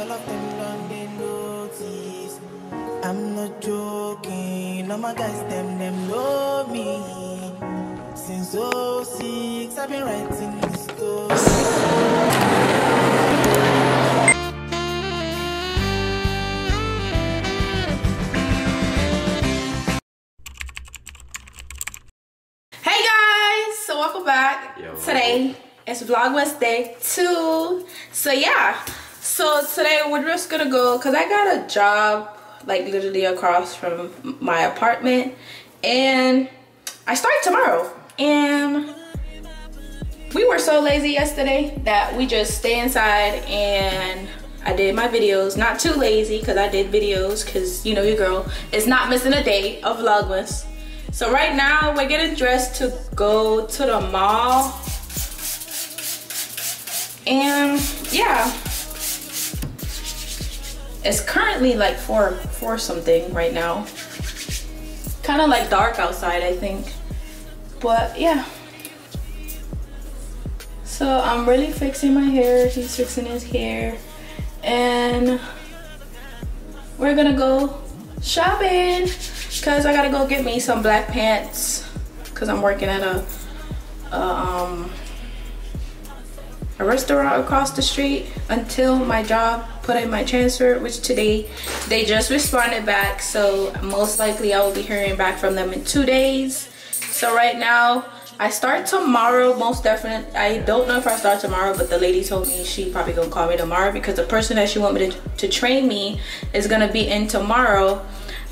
all of them done they notice. I'm not joking, all my guys them know me. Since 06 I've been writing this story. Today is Vlogmas Day 2. So yeah, so today we're just gonna go because I got a job like literally across from my apartment and I start tomorrow. And we were so lazy yesterday that we just stay inside and I did my videos. Not too lazy because I did videos because you know your girl is not missing a day of Vlogmas. So right now we're getting dressed to go to the mall. And yeah, it's currently like four something right now. Kind of like dark outside, I think. But yeah. So I'm really fixing my hair. He's fixing his hair. And we're gonna go shopping. Cause I gotta go get me some black pants. Cause I'm working at a restaurant across the street until my job put in my transfer, which today they just responded back. So most likely I will be hearing back from them in 2 days. So right now I start tomorrow, most definitely. I don't know if I start tomorrow, but the lady told me she probably gonna call me tomorrow because the person that she want me to train me is gonna be in tomorrow.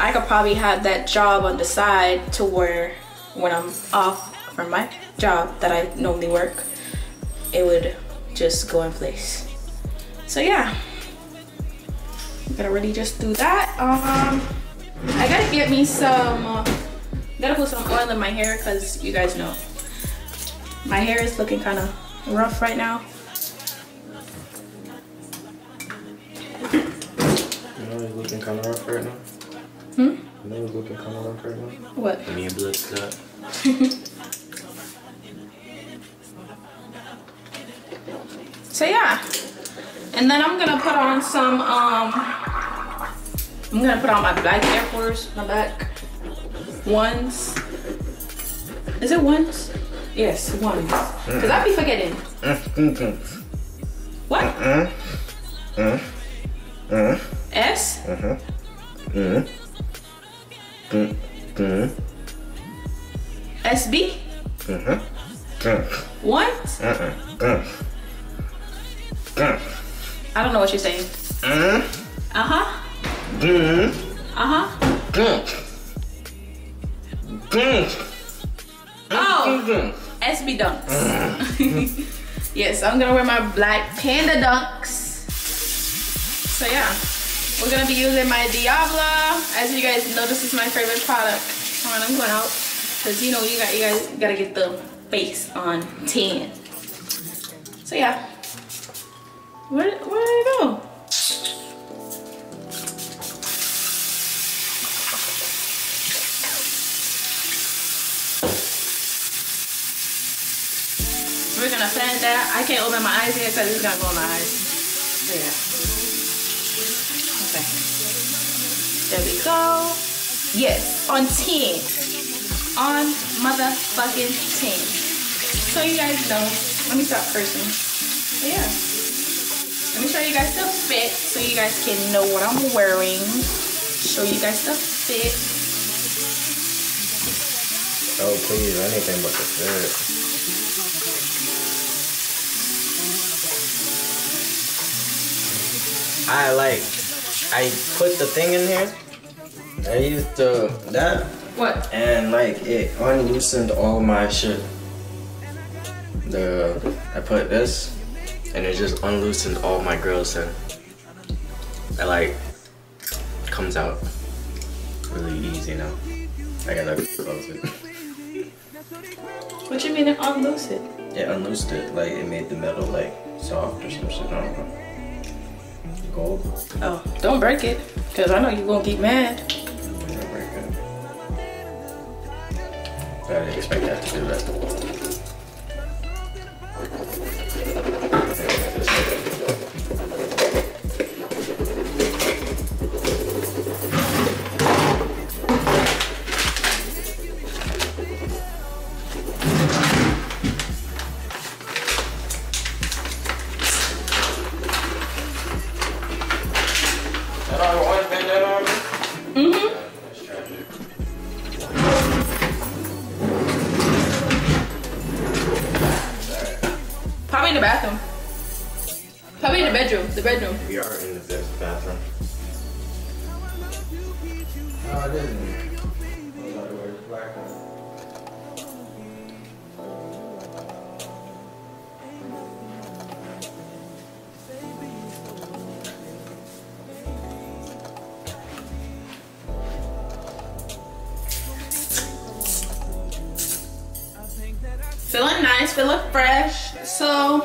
I could probably have that job on the side to where when I'm off from my job that I normally work, it would just go in place. So yeah, I'm gonna really just do that. I gotta get me some, gotta put some oil in my hair because you guys know my hair is looking kind of rough right now. Hmm? My name is looking kind of rough right now. What? Give me a blood clot. So yeah, and then I'm gonna put on some. I'm gonna put on my black Air Force, my black ones. Is it ones? Yes, ones. Cause I be forgetting. What? S. SB? What? I don't know what you're saying. Oh, SB Dunks. Yes, I'm gonna wear my black panda dunks. So yeah, we're gonna be using my Diablo. As you guys know, this is my favorite product. Hold on, I'm going out. Cause you know you guys gotta get the face on 10. So yeah. Where did I go? We're gonna fan that. I can't open my eyes here because it's gonna go in my eyes. So yeah. Okay. There we go. Yes, on 10. On motherfucking 10. So you guys know. Let me stop cursing. But yeah. Let me show you guys the fit so you guys can know what I'm wearing. Show you guys the fit. Oh please, anything but the fit. I put the thing in here. I used that. What? And like it unloosened all my shit. I put this and it just unloosened all my grills and it like comes out really easy now. I gotta close it. What you mean it unloosed it? It unloosed it, like it made the metal like soft or some shit. I don't know. Gold. Oh, don't break it, cause I know you gonna get mad. I didn't expect that to do that. in the bedroom. The bedroom. We are in the bathroom. Oh, this is black one. Feeling nice, feeling fresh. So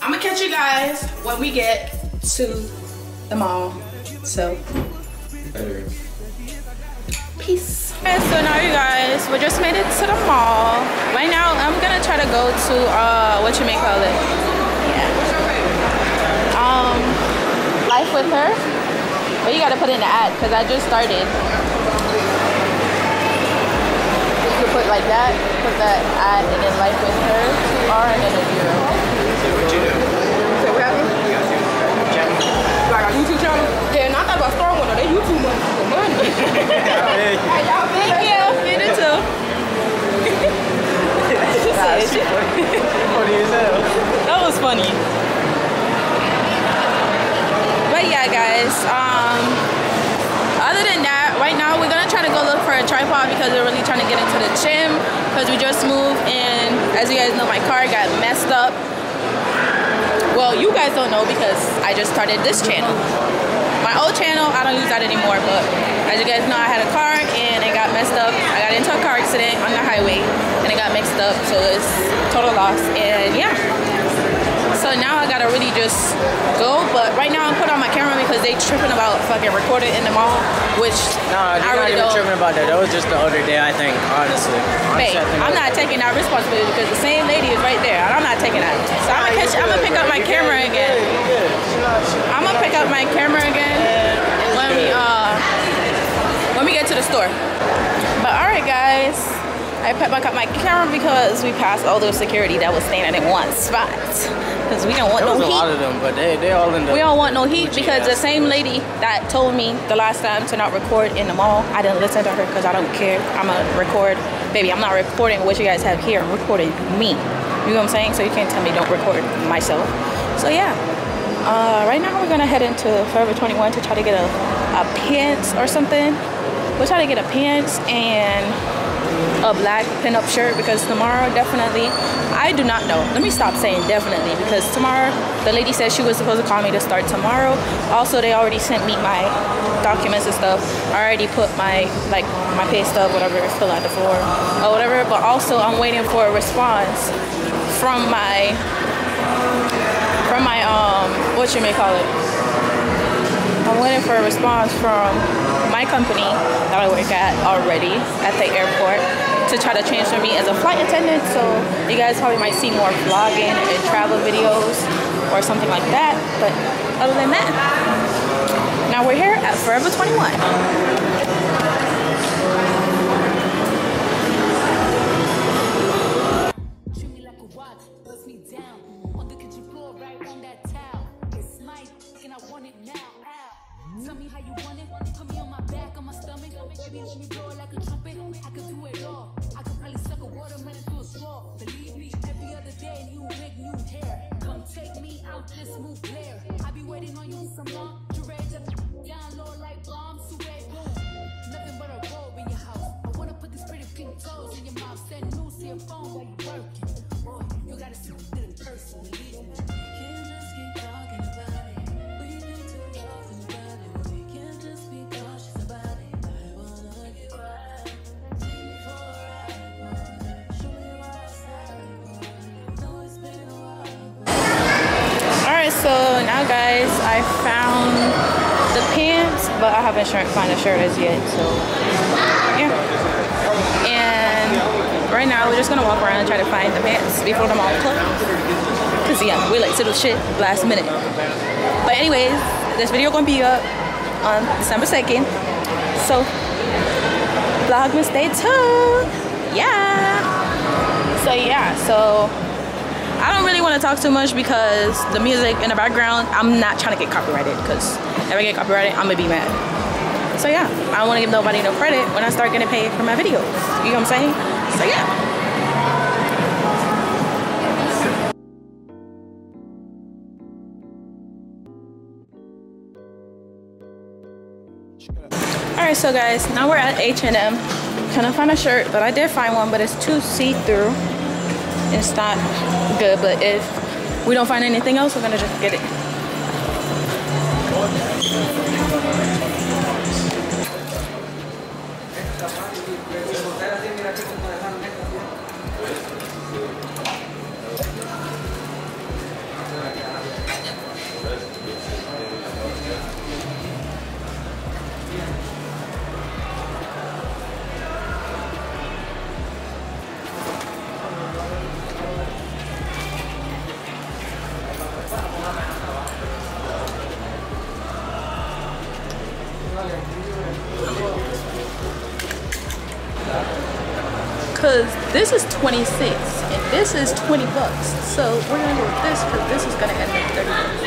I'm gonna catch you guys when we get to the mall. So peace. Okay, so now you guys, we just made it to the mall. Right now I'm gonna try to go to whatchamacallit. Yeah. Life with her. But you gotta put in the ad because I just started. Put like that, put that ad, and then life with her, 2R, and then a 0. So what you do? So what happened? You got a YouTube channel. Do I got a YouTube channel? Yeah, not that I start one, though. They YouTube ones for money. Y'all thank you. Fit it too. Funny as hell. That was funny. But yeah, guys. Other than that, right now we're gonna try to go look for a tripod because we're really trying to get into the gym because we just moved, and as you guys know, my car got messed up. Well, you guys don't know because I just started this channel. My old channel, I don't use that anymore, but as you guys know, I had a car and it got messed up. I got into a car accident on the highway and it got mixed up, so it's total loss. And yeah, so now I gotta really just go, but right now I'm putting on my camera because they tripping about fucking recording in the mall, which no, they're not even tripping about that. That was just the other day, I think, honestly. Babe, I'm not taking that responsibility because the same lady is right there, and I'm not taking that. So I'm gonna catch, I'm gonna pick up my camera again. I'm gonna pick up my camera again when we get to the store. But all right, guys. I put back up my camera because we passed all those security that was standing in one spot. Because we don't want no heat. There was a lot of them, but they all in the... We don't want no heat because the same lady that told me the last time to not record in the mall, I didn't listen to her because I don't care. I'm going to record. Baby, I'm not recording what you guys have here. I'm recording me. You know what I'm saying? So you can't tell me don't record myself. So yeah. Right now we're going to head into Forever 21 to try to get a pants or something. We'll try to get a pants and a black pinup shirt because tomorrow definitely, I do not know. Let me stop saying definitely because tomorrow, the lady said she was supposed to call me to start tomorrow. Also, they already sent me my documents and stuff. I already put my, like, my pay stub, whatever, fill out the form or whatever. But also, I'm waiting for a response from my, I'm waiting for a response from my company that I work at already at the airport to try to transfer me as a flight attendant. So you guys probably might see more vlogging and travel videos or something like that. But other than that, now we're here at Forever 21. But I haven't found a shirt as yet, so yeah. And right now we're just gonna walk around and try to find the pants before the mall closes. Cause yeah, we like to do shit last minute. But anyways, this video gonna be up on December 2nd. So vlogmas day 2. Yeah. So yeah, so I don't really want to talk too much because the music in the background, I'm not trying to get copyrighted because if I get copyrighted, I'm going to be mad. So yeah, I don't want to give nobody no credit when I start getting paid for my videos. You know what I'm saying? So yeah. Alright, so guys, now we're at H&M. Couldn't find a shirt, but I did find one, but it's too see-through. It's not good, but if we don't find anything else, we're gonna just get it. Because this is 26 and this is 20 bucks. So we're gonna go with this because this is gonna end up 30 bucks.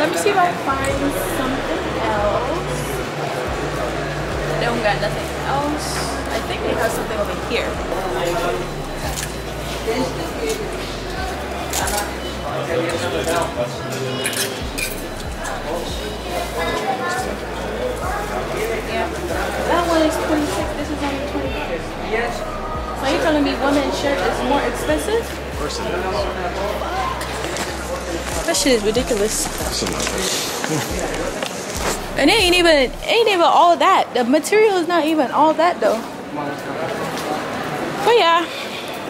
Let me see if I find something else. They don't got nothing else. I think they have something over here. Yeah. That one is 26, this is only 20. Yes. So you're telling me women's shirt is more expensive? Of course it is. That shit is ridiculous. And it ain't even all that. The material is not even all that though. But yeah,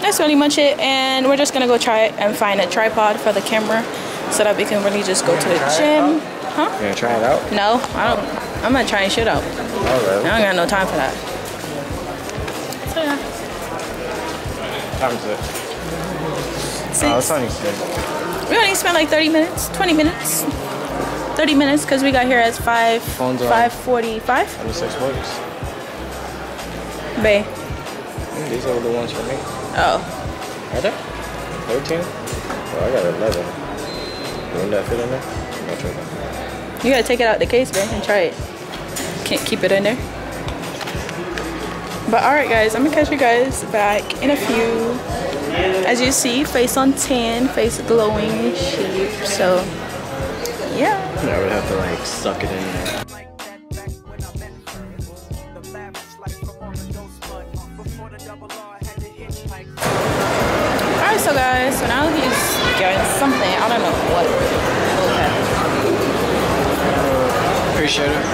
that's really much it, and we're just gonna go try it and find a tripod for the camera so that we can really just go to the gym. Huh? You gonna try it out? No, I don't. I'm not trying shit out. Oh, really? I don't got no time for that. So yeah. How is it? Oh, it's only 6. We only spent like 30 minutes, 20 minutes. 30 minutes because we got here at 5:45. Only 6 bucks. Bae. These are the ones for me. Oh. Are there? 13? Oh, I got 11. Wouldn't that fit in there? I'm not sure. You gotta take it out the case, man, and try it. Can't keep it in there. But alright guys, I'm gonna catch you guys back in a few. As you see, face on tan, face glowing sheep. So yeah. I would have to like suck it in there. Alright, so guys, so now he's getting something. I don't know what. Okay. Appreciate it. I don't know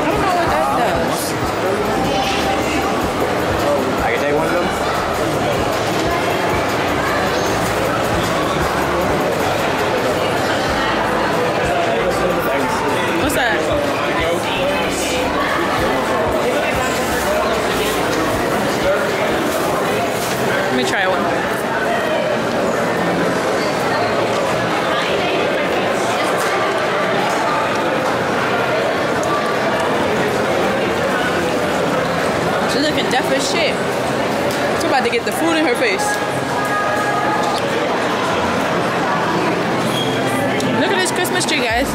what that does. I can take one of them? What's that? Let me try one. Deaf as shit. She's about to get the food in her face. Look at this Christmas tree, guys.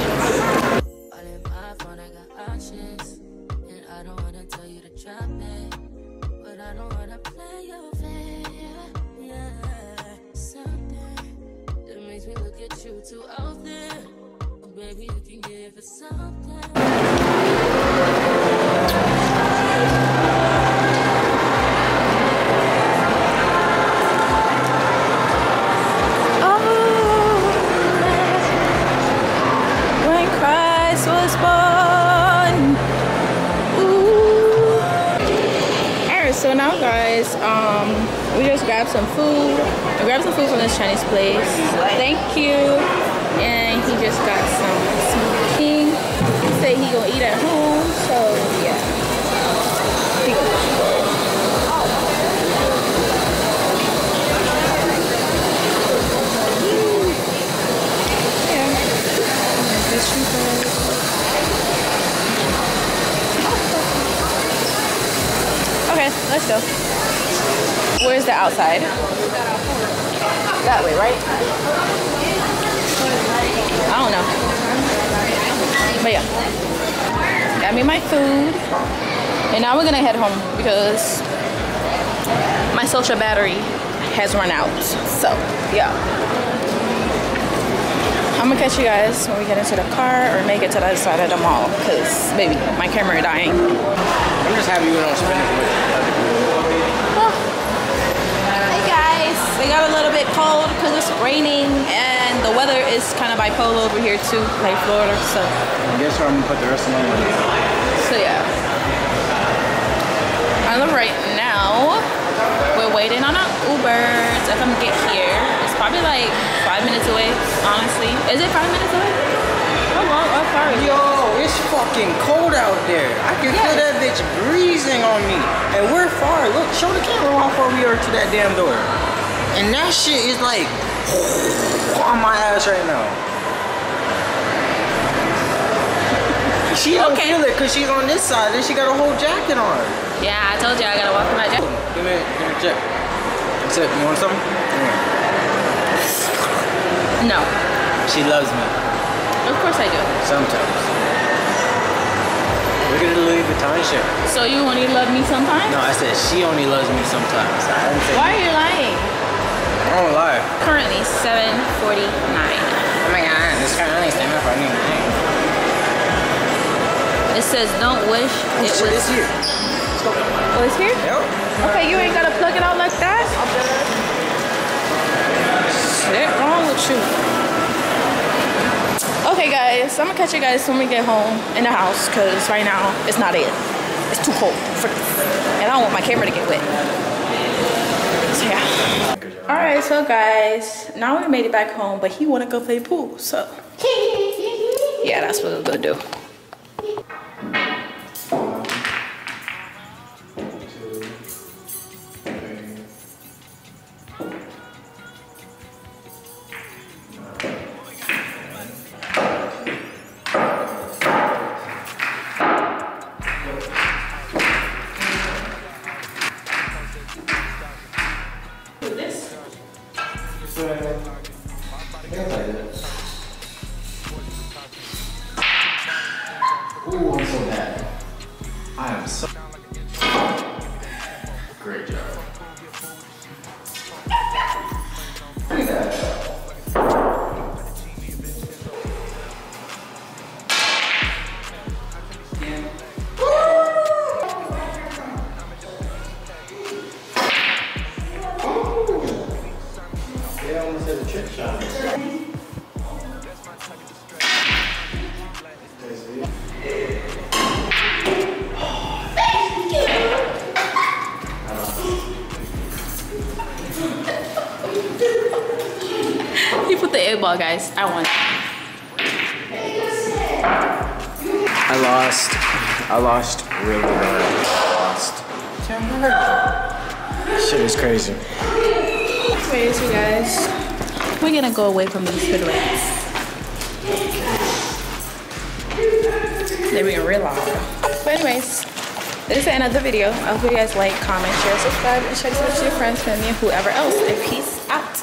Food from this Chinese place. Thank you. And he just got some smoking. He said he gonna eat at home, so yeah. Okay, let's go. Where's the outside? That way, right? I don't know. But yeah. Got me my food. And now we're gonna head home because my social battery has run out. So yeah, I'm gonna catch you guys when we get into the car or make it to the other side of the mall, because baby, my camera dying. I'm just happy we don't spend it with oh. Hey guys, it got a little bit cold because it's raining and the weather is kind of bipolar over here too, like Florida. So I guess I'm gonna put the rest of my money. So yeah, I love right now. We're waiting on our Uber to come get here. It's probably like 5 minutes away, honestly. Is it 5 minutes away? Oh, I'm sorry. Yo, it's fucking cold out there. I can feel that bitch breezing on me. And we're far. Look, show the camera how far we are to that damn door. And that shit is like on my ass right now. She don't feel it because she's on this side, then she got a whole jacket on. Yeah, I told you I gotta walk with my jacket. Give me a jacket. That's it. You want something? Yeah. No. She loves me. Of course I do. Sometimes. Look at the Louis Vuitton shirt. So you only love me sometimes? No, I said she only loves me sometimes. I didn't say why are you lying? I don't lie. Currently 7:49. Oh my god, this kind of nice time for anything. It says don't wish it was here. Oh, it's here? Yep. Okay, you ain't gotta plug it out like that. Shit wrong with you. Okay guys, I'm gonna catch you guys when we get home in the house, because right now it's not it. It's too cold. And I don't want my camera to get wet. So yeah. Alright, so guys, now we made it back home, but he wanna go play pool, so yeah, that's what we're gonna do. Well, guys, I won. I lost really bad. I lost. Shit is crazy. It's crazy, guys. We're gonna go away from these fiddlings. Then we can realize. But anyways, this is the end of the video. I hope you guys like, comment, share, subscribe, and share this with your friends, family, and whoever else. And peace out.